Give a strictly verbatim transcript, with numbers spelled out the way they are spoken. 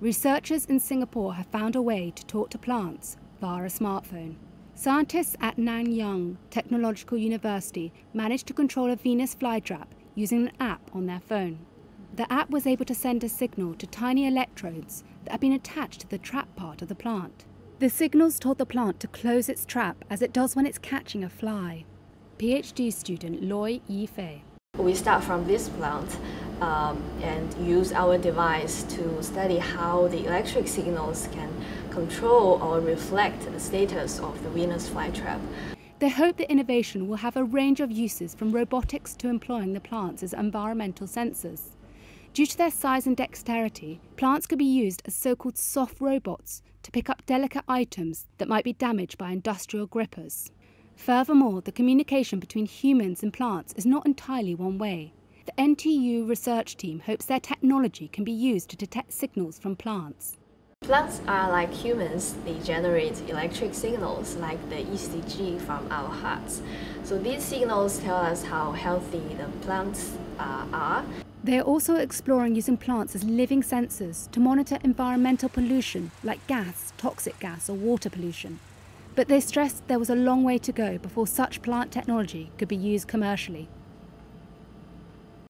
Researchers in Singapore have found a way to talk to plants via a smartphone. Scientists at Nanyang Technological University managed to control a Venus flytrap using an app on their phone. The app was able to send a signal to tiny electrodes that had been attached to the trap part of the plant. The signals told the plant to close its trap as it does when it's catching a fly. PhD student Loy Yi Fei. We start from this plant um, and use our device to study how the electric signals can control or reflect the status of the Venus flytrap. They hope the innovation will have a range of uses, from robotics to employing the plants as environmental sensors. Due to their size and dexterity, plants could be used as so-called soft robots to pick up delicate items that might be damaged by industrial grippers. Furthermore, the communication between humans and plants is not entirely one-way. The N T U research team hopes their technology can be used to detect signals from plants. Plants are like humans. They generate electric signals like the E C G from our hearts. So these signals tell us how healthy the plants uh, are. They are also exploring using plants as living sensors to monitor environmental pollution like gas, toxic gas or water pollution. But they stressed there was a long way to go before such plant technology could be used commercially.